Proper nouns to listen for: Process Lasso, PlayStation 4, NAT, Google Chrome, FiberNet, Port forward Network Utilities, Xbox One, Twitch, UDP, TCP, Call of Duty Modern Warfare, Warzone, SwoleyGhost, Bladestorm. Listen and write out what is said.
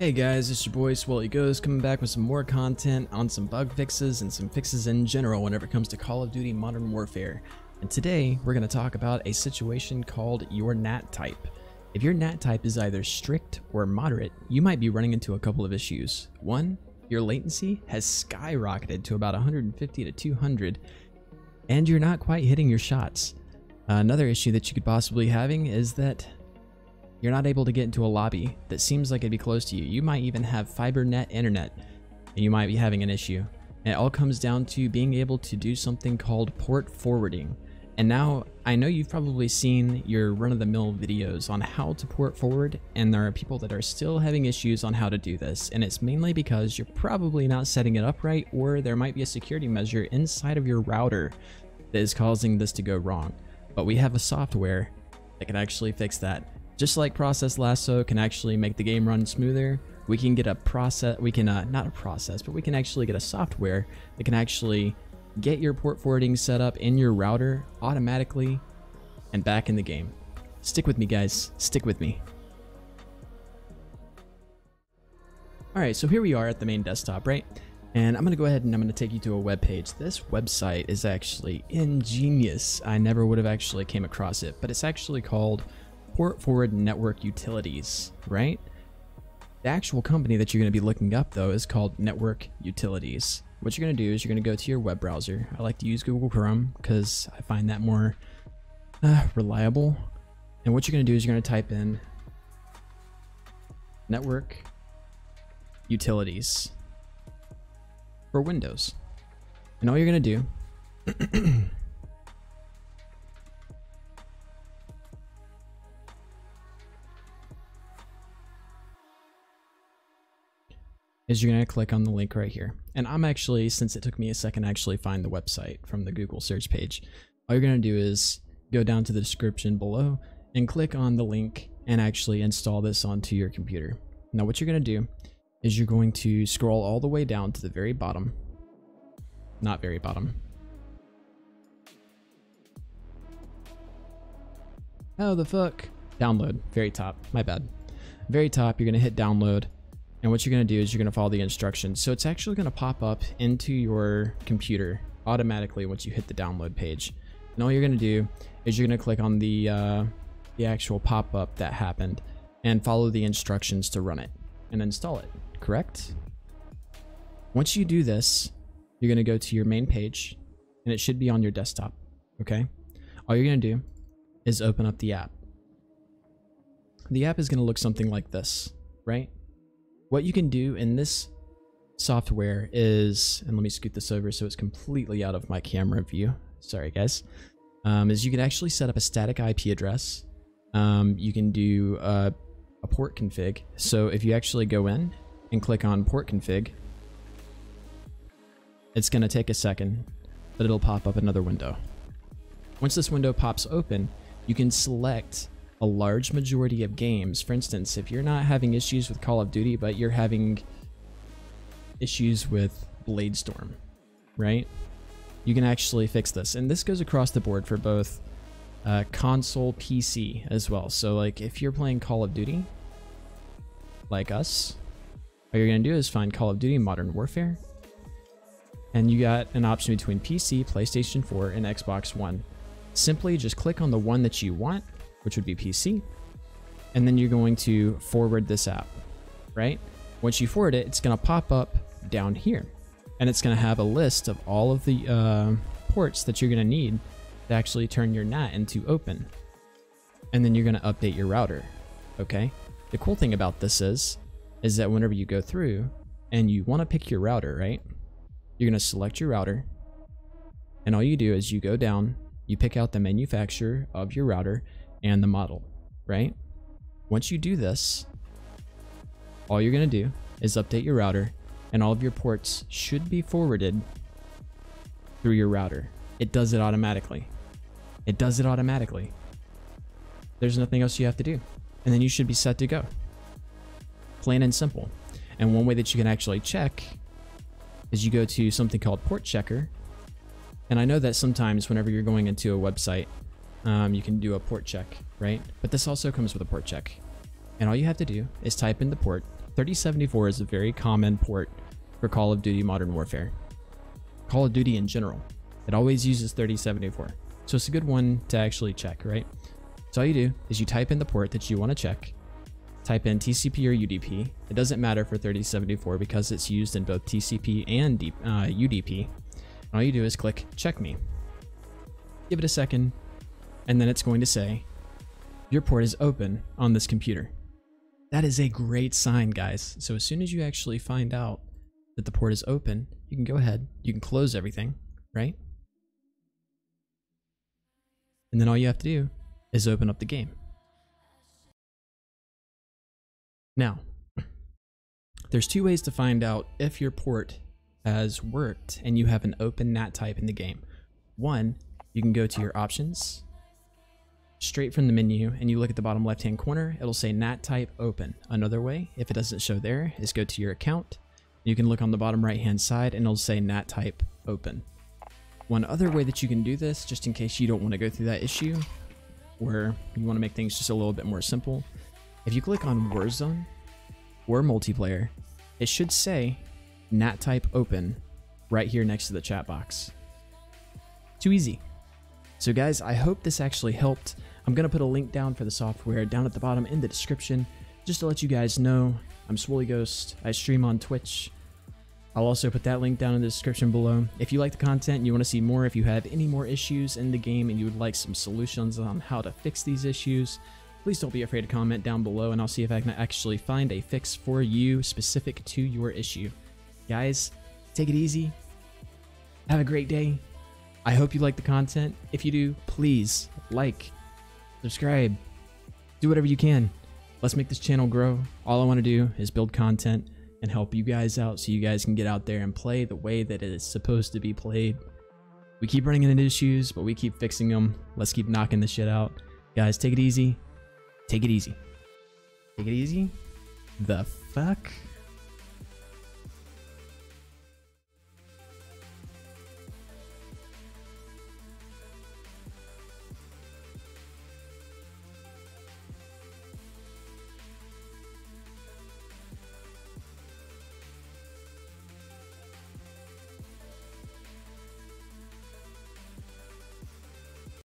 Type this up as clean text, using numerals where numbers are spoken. Hey guys, it's your boy SwoleyGhost coming back with some more content on some bug fixes and some fixes in general whenever it comes to Call of Duty Modern Warfare. And today we're going to talk about a situation called your NAT type. If your NAT type is either strict or moderate, you might be running into a couple of issues. One, your latency has skyrocketed to about 150 to 200 and you're not quite hitting your shots. Another issue that you could possibly be having is that you're not able to get into a lobby that seems like it'd be close to you. You might even have FiberNet internet and you might be having an issue. And it all comes down to being able to do something called port forwarding. And now I know you've probably seen your run-of-the-mill videos on how to port forward, and there are people that are still having issues on how to do this. And it's mainly because you're probably not setting it up right, or there might be a security measure inside of your router that is causing this to go wrong. But we have a software that can actually fix that. Just like Process Lasso can actually make the game run smoother, we can get a process, we can actually get a software that can actually get your port forwarding set up in your router automatically and back in the game. Stick with me guys, stick with me. Alright, so here we are at the main desktop, right? And I'm gonna go ahead and I'm gonna take you to a web page. This website is actually ingenious. I never would have actually came across it, but it's actually called Port Forward Network Utilities, right? The actual company that you're going to be looking up though is called Network Utilities. What you're going to do is you're going to go to your web browser. I like to use Google Chrome because I find that more reliable. And what you're going to do is you're going to type in Network Utilities for Windows. And all you're going to do is you're going to click on the link right here. And I'm actually, since it took me a second to actually find the website from the Google search page, all you're going to do is go down to the description below and click on the link and actually install this onto your computer. Now what you're going to do is you're going to scroll all the way down to the very bottom, not very bottom. Oh, the fuck. Download, very top, my bad. Very top, you're going to hit download. And what you're going to do is you're going to follow the instructions. So it's actually going to pop up into your computer automatically once you hit the download page. And all you're going to do is you're going to click on the actual pop-up that happened and follow the instructions to run it and install it, correct? Once you do this, you're going to go to your main page and it should be on your desktop, okay? All you're going to do is open up the app. The app is going to look something like this, right? What you can do in this software is, and let me scoot this over so it's completely out of my camera view, sorry guys, is you can actually set up a static IP address. You can do a port config. So if you actually go in and click on port config, it's gonna take a second, but it'll pop up another window. Once this window pops open, you can select a large majority of games. For instance, if you're not having issues with Call of Duty, but you're having issues with Bladestorm, right? You can actually fix this. And this goes across the board for both console, PC as well. So like if you're playing Call of Duty, like us, all you're gonna do is find Call of Duty Modern Warfare. And you got an option between PC, PlayStation 4, and Xbox One. Simply just click on the one that you want, which would be PC, and then you're going to forward this app, right? Once you forward it, it's going to pop up down here, and it's going to have a list of all of the ports that you're going to need to actually turn your NAT into open, and then you're going to update your router, okay? The cool thing about this is that whenever you go through and you want to pick your router, right, you're going to select your router, and all you do is you go down, you pick out the manufacturer of your router, and the model, right? Once you do this, all you're going to do is update your router and all of your ports should be forwarded through your router. It does it automatically. It does it automatically. There's nothing else you have to do. And then you should be set to go. Plain and simple. And one way that you can actually check is you go to something called Port Checker. And I know that sometimes whenever you're going into a website, you can do a port check, right? But this also comes with a port check. And all you have to do is type in the port 3074 is a very common port for Call of Duty Modern Warfare. Call of Duty in general. It always uses 3074. So it's a good one to actually check, right? So all you do is you type in the port that you want to check, type in TCP or UDP. It doesn't matter for 3074 because it's used in both TCP and UDP. And all you do is click check me. Give it a second, and then it's going to say, your port is open on this computer. That is a great sign, guys. So as soon as you actually find out that the port is open, you can go ahead, you can close everything, right? And then all you have to do is open up the game. Now, there's two ways to find out if your port has worked and you have an open NAT type in the game. One, you can go to your options, straight from the menu, and you look at the bottom left-hand corner, it'll say NAT type open. Another way, if it doesn't show there, is go to your account. You can look on the bottom right-hand side and it'll say NAT type open. One other way that you can do this, just in case you don't want to go through that issue, or you want to make things just a little bit more simple, if you click on Warzone or multiplayer, it should say NAT type open right here next to the chat box. Too easy. So guys, I hope this actually helped. I'm going to put a link down for the software down at the bottom in the description, just to let you guys know. I'm SwoleyGhost. I stream on Twitch. I'll also put that link down in the description below. If you like the content and you want to see more, if you have any more issues in the game and you would like some solutions on how to fix these issues, please don't be afraid to comment down below, and I'll see if I can actually find a fix for you specific to your issue. Guys, take it easy. Have a great day. I hope you like the content. If you do, please like, subscribe, do whatever you can. Let's make this channel grow. All I want to do is build content and help you guys out so you guys can get out there and play the way that it is supposed to be played. We keep running into issues, but we keep fixing them. Let's keep knocking this shit out. Guys, take it easy. Take it easy. Take it easy? The fuck?